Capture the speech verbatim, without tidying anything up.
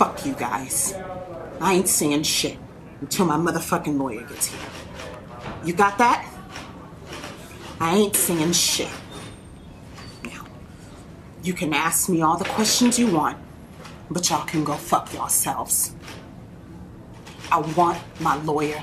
fuck you guys. I ain't saying shit until my motherfucking lawyer gets here. You got that? I ain't saying shit. Now, you can ask me all the questions you want, but y'all can go fuck yourselves. I want my lawyer